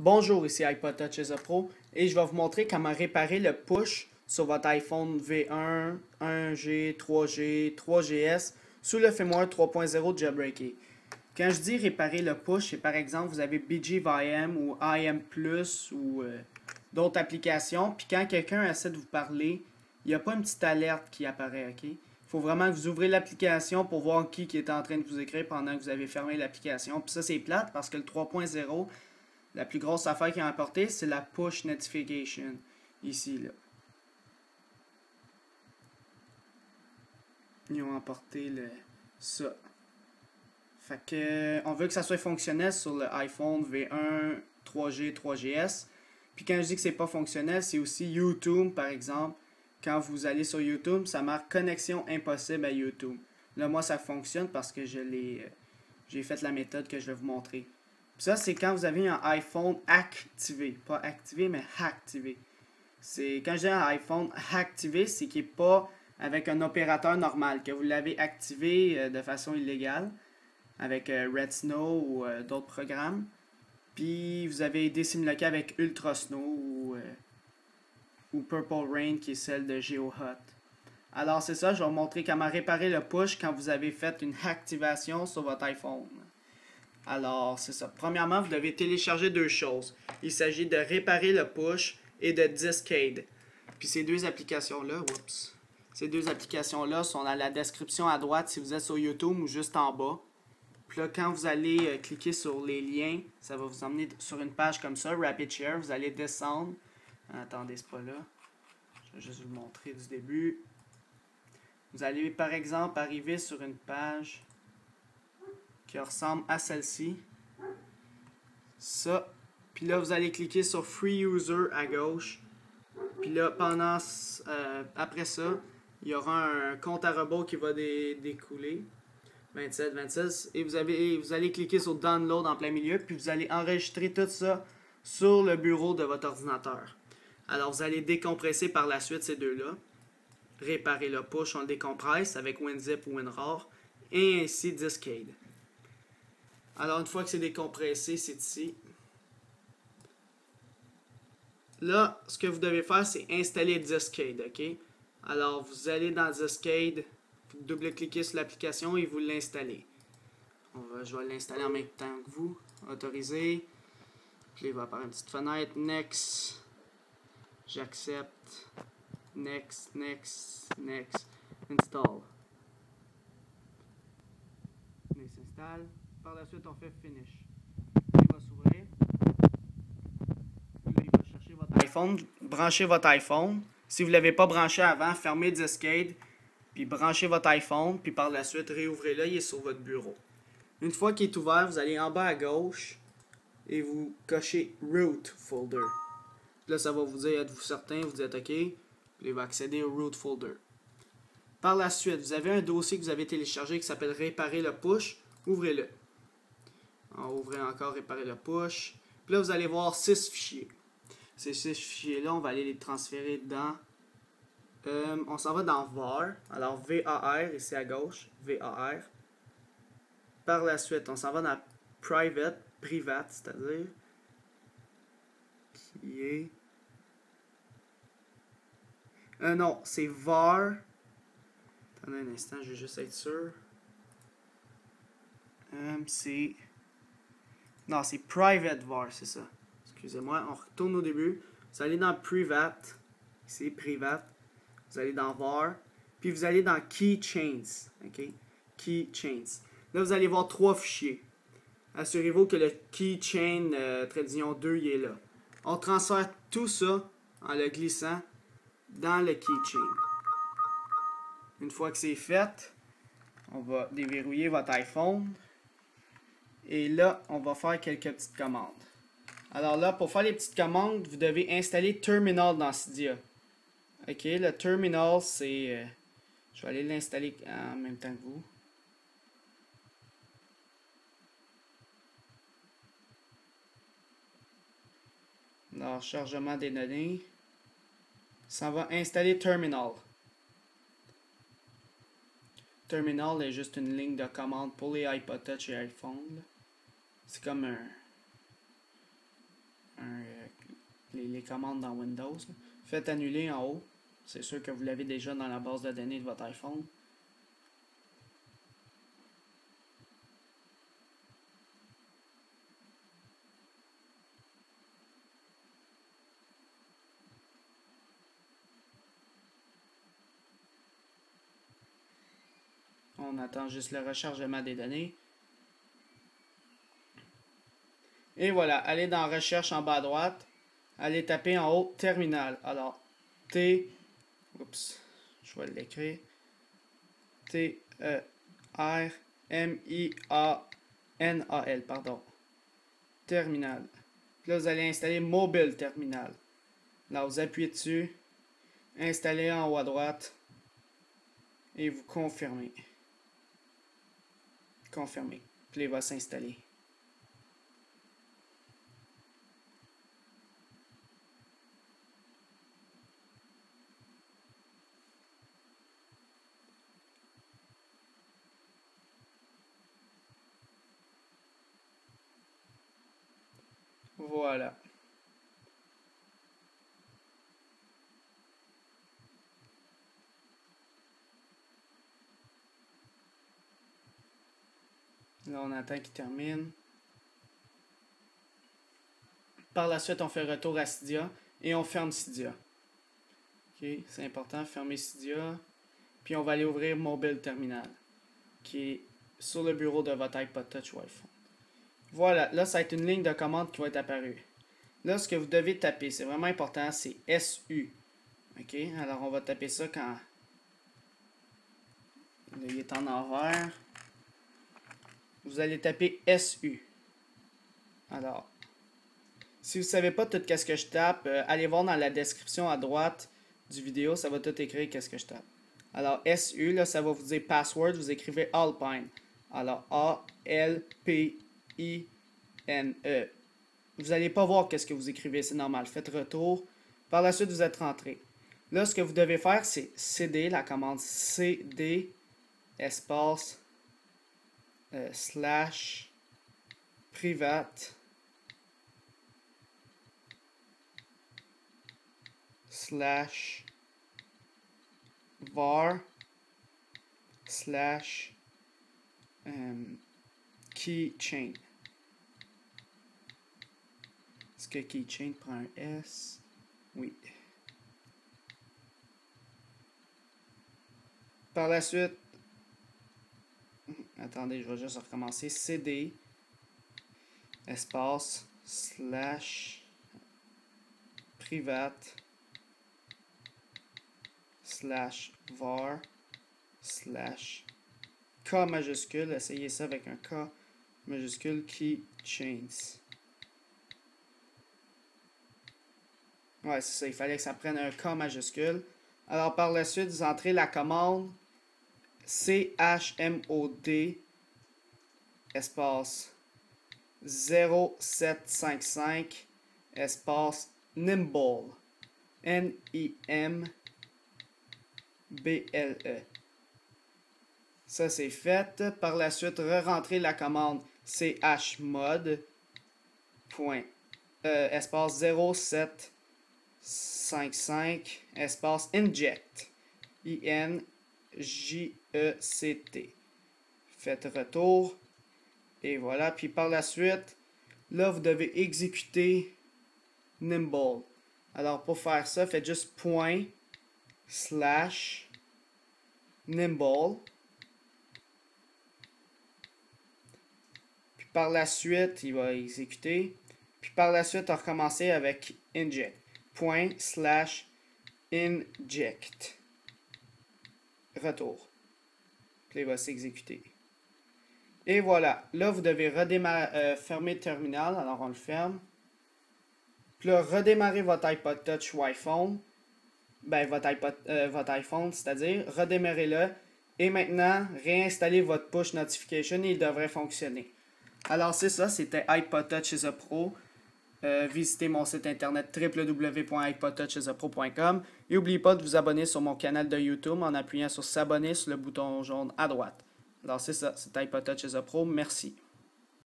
Bonjour, ici iPodTouchisapro et je vais vous montrer comment réparer le push sur votre iPhone V1, 1G, 3G, 3GS sous le firmware 3.0 jailbreaké. Quand je dis réparer le push, c'est par exemple vous avez BGVIM ou IM Plus ou d'autres applications, puis quand quelqu'un essaie de vous parler, il n'y a pas une petite alerte qui apparaît, ok? Il faut vraiment que vous ouvrez l'application pour voir qui est en train de vous écrire pendant que vous avez fermé l'application. Puis ça, c'est plate parce que le 3.0, la plus grosse affaire qu'ils ont apportée, c'est la Push Notification, ici, là. Ils ont apporté ça. Fait que, on veut que ça soit fonctionnel sur le iPhone V1, 3G, 3GS. Puis quand je dis que c'est pas fonctionnel, c'est aussi YouTube, par exemple. Quand vous allez sur YouTube, ça marque « Connexion impossible à YouTube ». Là, moi, ça fonctionne parce que j'ai fait la méthode que je vais vous montrer. Puis ça, c'est quand vous avez un iPhone activé. Pas activé, mais activé. Quand j'ai un iPhone activé, c'est qu'il n'est pas avec un opérateur normal, que vous l'avez activé de façon illégale, avec Red Snow ou d'autres programmes. Puis vous avez des simulacres avec Ultra Snow ou Purple Rain, qui est celle de GeoHot. Alors c'est ça, je vais vous montrer comment réparer le push quand vous avez fait une activation sur votre iPhone. Alors c'est ça. Premièrement, vous devez télécharger deux choses. Il s'agit de réparer le push et de DiskAid. Puis ces deux applications-là sont dans la description à droite si vous êtes sur YouTube ou juste en bas. Puis là, quand vous allez cliquer sur les liens, ça va vous emmener sur une page comme ça, RapidShare. Vous allez descendre. Attendez, c'est pas là. Je vais juste vous le montrer du début. Vous allez, par exemple, arriver sur une page qui ressemble à celle-ci. Ça. Puis là, vous allez cliquer sur « Free User » à gauche. Puis là, après ça, il y aura un compte à rebours qui va découler. 27. Et vous allez cliquer sur « Download » en plein milieu. Puis vous allez enregistrer tout ça sur le bureau de votre ordinateur. Alors, vous allez décompresser par la suite ces deux-là. Réparer le push, on le décompresse avec WinZip ou WinRAR. Et ainsi, DiskAid. Alors, une fois que c'est décompressé, c'est ici. Là, ce que vous devez faire, c'est installer DiskAid, ok? Alors, vous allez dans DiskAid, vous double-cliquez sur l'application et vous l'installez. Je vais l'installer en même temps que vous. Autoriser. Puis là, il va apparaître une petite fenêtre. Next. J'accepte. Next, next, next. Install. Il s'installe. Par la suite, on fait finish. Il va s'ouvrir. Là, il va chercher votre iPhone. Branchez votre iPhone. Si vous ne l'avez pas branché avant, fermez DiskAid. Puis branchez votre iPhone. Puis par la suite, réouvrez-le. Il est sur votre bureau. Une fois qu'il est ouvert, vous allez en bas à gauche. Et vous cochez Root Folder. Puis là, ça va vous dire, êtes-vous certain? Vous dites OK. Puis il va accéder au Root Folder. Par la suite, vous avez un dossier que vous avez téléchargé qui s'appelle Réparer le push. Ouvrez-le. On va ouvrir encore Réparer le push. Puis là, vous allez voir 6 fichiers. Ces 6 fichiers-là, on va aller les transférer dans. On s'en va dans VAR. Alors VAR, ici à gauche. VAR. Par la suite, on s'en va dans Private. Private, c'est-à-dire qui est... non, c'est VAR. Attendez un instant, je vais juste être sûr. C'est... Non, c'est Private VAR, c'est ça. Excusez-moi, on retourne au début. Vous allez dans Private. C'est Private. Vous allez dans VAR. Puis vous allez dans Keychains. OK? Keychains. Là, vous allez voir 3 fichiers. Assurez-vous que le keychain tradition 2 il est là. On transfère tout ça en le glissant dans le keychain. Une fois que c'est fait, on va déverrouiller votre iPhone. Et là, on va faire quelques petites commandes. Alors là, pour faire les petites commandes, vous devez installer Terminal dans Cydia. Ok, le Terminal, c'est... je vais aller l'installer en même temps que vous. Alors, chargement des données. Ça va installer Terminal. Terminal est juste une ligne de commande pour les iPod Touch et iPhone. C'est comme les commandes dans Windows. Faites annuler en haut. C'est sûr que vous l'avez déjà dans la base de données de votre iPhone. On attend juste le rechargement des données. Et voilà, allez dans Recherche en bas à droite. Allez taper en haut Terminal. Alors, T... Oups, je vais l'écrire. T-E-R-M-I-A-N-A-L, pardon. Terminal. Puis là, vous allez installer Mobile Terminal. Là, vous appuyez dessus. Installez en haut à droite. Et vous confirmez. Confirmez. Puis il va s'installer. Voilà. Là, on attend qu'il termine. Par la suite, on fait retour à Cydia et on ferme Cydia. OK, c'est important, fermer Cydia. Puis on va aller ouvrir Mobile Terminal, qui est sur le bureau de votre iPod Touch ou iPhone. Voilà, là, ça va être une ligne de commande qui va être apparue. Là, ce que vous devez taper, c'est vraiment important, c'est SU. OK, alors on va taper ça quand... Là, il est en envers. Vous allez taper SU. Alors, si vous ne savez pas tout ce que je tape, allez voir dans la description à droite du vidéo, ça va tout écrire qu'est-ce que je tape. Alors, SU, là, ça va vous dire password, vous écrivez Alpine. Alors, A-L-P-I-N-E. Vous n'allez pas voir qu'est-ce que vous écrivez, c'est normal. Faites retour. Par la suite, vous êtes rentré. Là, ce que vous devez faire, c'est CD, la commande CD, espace, slash private slash var slash keychain. Est-ce que keychain prend un S? Oui. Par la suite, attendez, je vais juste recommencer. CD, espace, slash, private, slash, var, slash, K majuscule. Essayez ça avec un K majuscule, keychains. Ouais, c'est ça. Il fallait que ça prenne un K majuscule. Alors, par la suite, vous entrez la commande CHMOD espace 0755 espace Nimble N-I-M-B-L-E. Ça c'est fait. Par la suite, re-rentrez la commande CHMOD espace 0755 espace inject I-N-J-E-C-T. Faites retour. Et voilà. Puis par la suite, là, vous devez exécuter Nimble. Alors, pour faire ça, faites juste point slash Nimble. Puis par la suite, il va exécuter. Puis par la suite, on recommence avec inject. Point slash inject. Retour. Puis il va s'exécuter. Et voilà. Là, vous devez fermer le terminal. Alors, on le ferme. Puis là, redémarrer votre iPod Touch ou iPhone. Ben, votre iPhone, c'est-à-dire. Redémarrez-le. Et maintenant, réinstallez votre Push Notification et il devrait fonctionner. Alors, c'est ça. C'était iPodTouchisapro. Visitez mon site internet www.iPodTouchisapro.com et n'oubliez pas de vous abonner sur mon canal de YouTube en appuyant sur s'abonner sur le bouton jaune à droite. Alors c'est ça, c'est iPodTouchisapro, merci.